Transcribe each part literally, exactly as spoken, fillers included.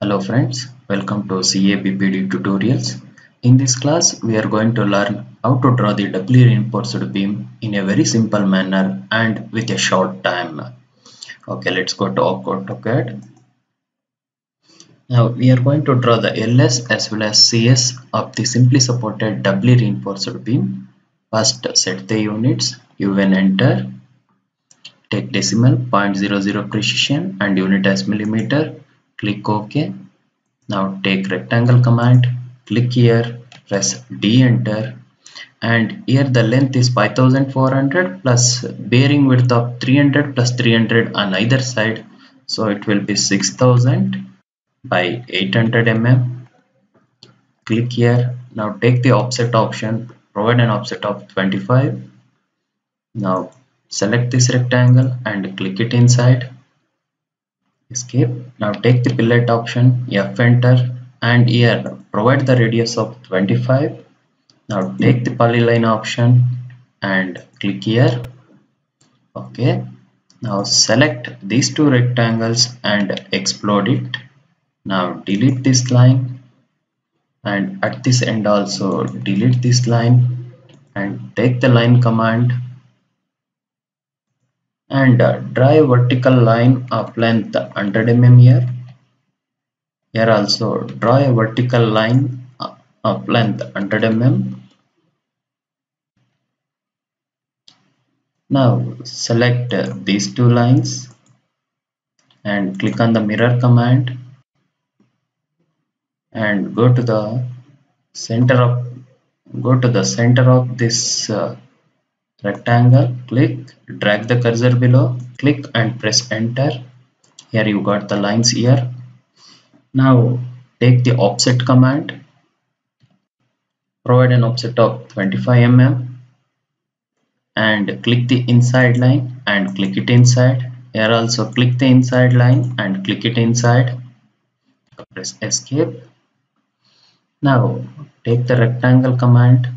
Hello friends, welcome to C A B B D tutorials. In this class we are going to learn how to draw the doubly reinforced beam in a very simple manner and with a short time. Okay, let's go to AutoCAD. Now we are going to draw the L S as well as C S of the simply supported doubly reinforced beam. First set the units, you will enter, take decimal zero point zero zero precision and unit as millimeter. Click OK. Now take rectangle command, click here, press D, enter, and here the length is five thousand four hundred plus bearing width of three hundred plus three hundred on either side, so it will be six thousand by eight hundred millimeters. Click here. Now take the offset option, provide an offset of twenty-five. Now select this rectangle and click it inside. Escape. Now take the fillet option, F, enter, and here provide the radius of twenty-five. Now take the polyline option and click here. Okay. Now select these two rectangles and explode it. Now delete this line, and at this end also delete this line, and take the line command and draw a vertical line of length one hundred millimeters here. Here also draw a vertical line of length one hundred millimeters. Now select these two lines and click on the mirror command and go to the center of go to the center of this uh, rectangle. Click, drag the cursor below, click and press enter. Here you got the lines here. Now take the offset command, provide an offset of twenty-five millimeters and click the inside line and click it inside. Here also click the inside line and click it inside. Press escape. Now take the rectangle command,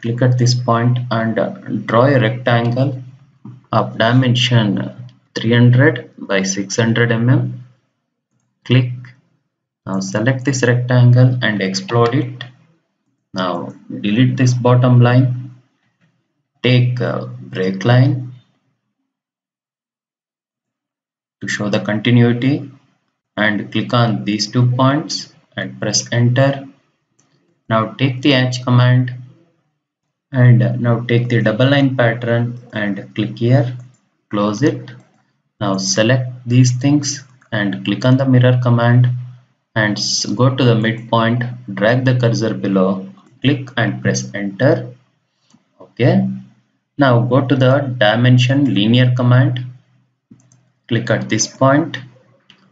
click at this point and draw a rectangle of dimension three hundred by six hundred millimeters. Click. Now select this rectangle and explode it. Now delete this bottom line. Take a break line to show the continuity and click on these two points and press enter. Now take the edge command and now take the double line pattern and click here, close it. Now select these things and click on the mirror command and go to the midpoint, drag the cursor below, click and press enter. Okay, now go to the dimension linear command, click at this point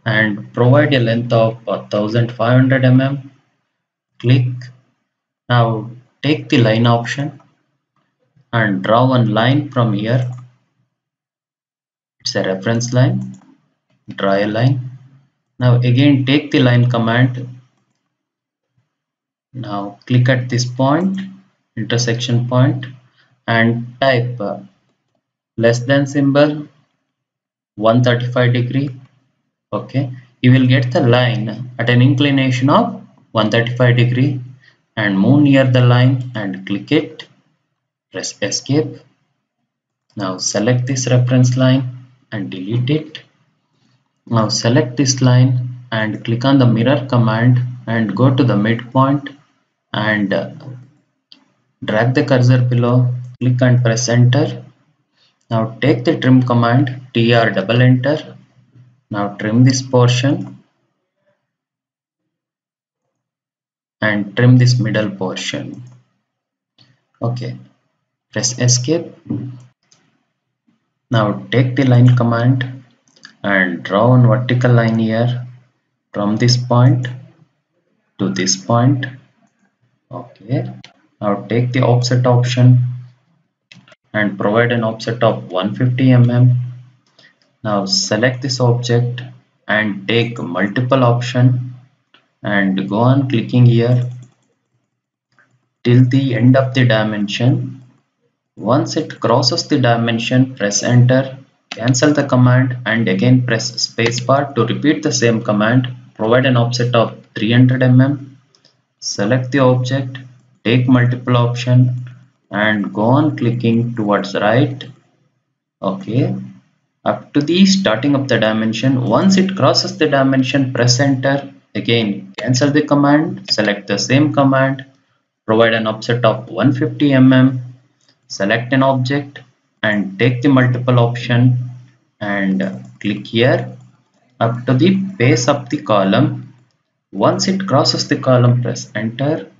and provide a length of one thousand five hundred millimeters. Click. Now take the line option and draw one line from here. It's a reference line. Draw a line. Now again take the line command. Now click at this point, intersection point, and type uh, less than symbol one hundred thirty-five degree. Okay, you will get the line at an inclination of one hundred thirty-five degree and move near the line and click it. Press escape. Now select this reference line and delete it. Now select this line and click on the mirror command and go to the midpoint and uh, drag the cursor below, click and press enter. Now take the trim command, T R, double enter. Now trim this portion and trim this middle portion. Okay, press escape. Now take the line command and draw one vertical line here from this point to this point. Okay, now take the offset option and provide an offset of one hundred fifty millimeters. Now select this object and take multiple option and go on clicking here till the end of the dimension. Once it crosses the dimension, press enter, cancel the command and again press spacebar to repeat the same command Provide an offset of three hundred millimeters. Select the object, take multiple option and go on clicking towards right. Okay, up to the starting of the dimension. Once it crosses the dimension, press enter. Again, cancel the command, select the same command, provide an offset of one hundred fifty millimeters, select an object and take the multiple option and click here up to the base of the column. Once it crosses the column, press enter.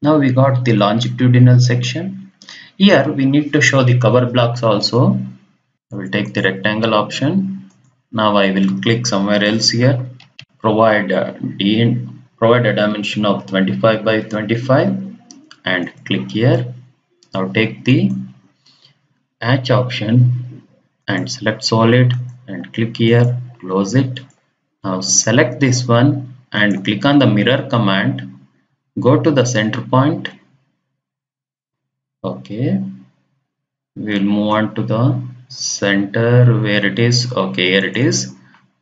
Now we got the longitudinal section. Here we need to show the cover blocks also. I will take the rectangle option. Now I will click somewhere else here. Provide a, D, provide a dimension of twenty-five by twenty-five and click here. Now take the hatch option and select solid and click here, close it. Now select this one and click on the mirror command. Go to the center point. Okay, we will move on to the center where it is. Okay, here it is.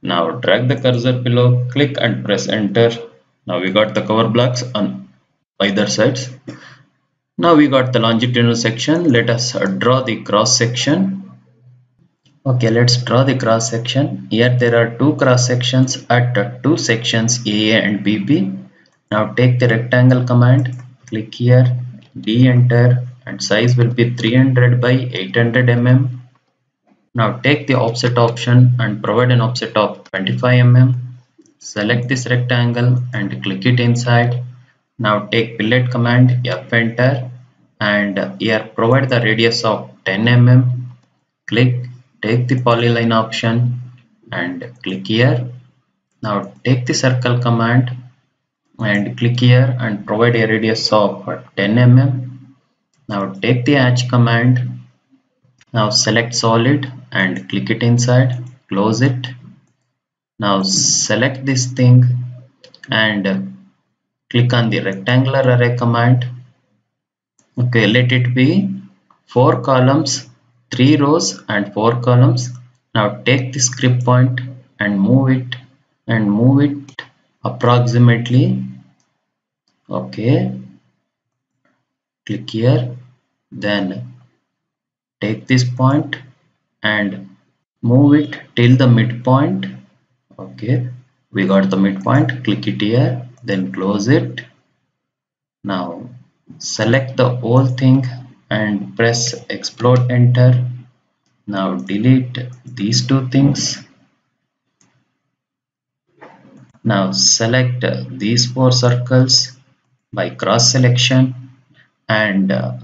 Now drag the cursor below, click and press enter. Now we got the cover blocks on either sides. Now we got the longitudinal section. Let us draw the cross section. Okay, let's draw the cross section. Here there are two cross sections at two sections, A A and B B. Now take the rectangle command, click here, D enter and size will be three hundred by eight hundred millimeters. Now take the offset option and provide an offset of twenty-five millimeters. Select this rectangle and click it inside. Now take fillet command, F enter and here provide the radius of ten millimeters. Click, take the polyline option and click here. Now take the circle command and click here and provide a radius of ten millimeters. Now take the hatch command. Now select solid and click it inside, close it. Now select this thing and click on the rectangular array command. Okay, let it be four columns, three rows and four columns. Now take the script point and move it and move it approximately. Okay, click here, then take this point and move it till the midpoint. Okay, we got the midpoint. Click it here, then close it. Now select the whole thing and press explode enter. Now delete these two things. Now select these four circles by cross selection and uh,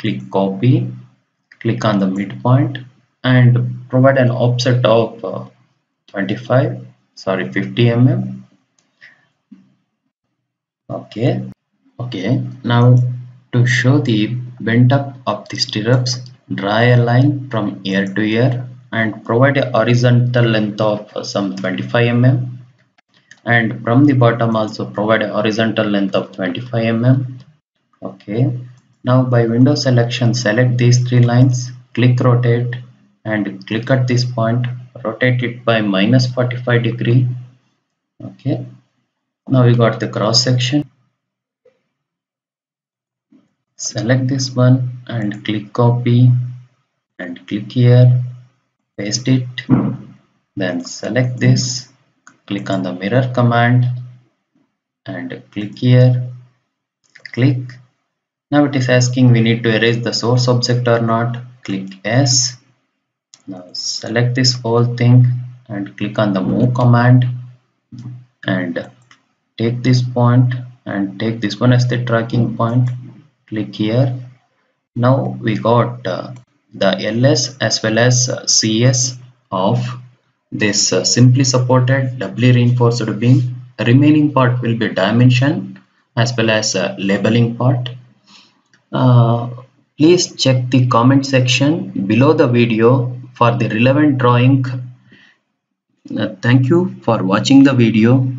click copy, click on the midpoint and provide an offset of uh, twenty-five sorry fifty millimeters. Okay, okay, now to show the bent up of the stirrups, draw a line from ear to ear and provide a horizontal length of uh, some twenty-five millimeters. And from the bottom also provide a horizontal length of twenty-five millimeters. Okay, now by window selection select these three lines, click rotate and click at this point, rotate it by minus forty-five degree. Okay, now we got the cross section. Select this one and click copy and click here, paste it, then select this. Click on the mirror command and click here, click. Now it is asking we need to erase the source object or not. Click yes. Now select this whole thing and click on the move command and take this point and take this one as the tracking point. Click here. Now we got uh, the L S as well as uh, C S of this uh, simply supported doubly reinforced beam. The remaining part will be dimension as well as uh, labeling part. Uh, please check the comment section below the video for the relevant drawing. Uh, thank you for watching the video.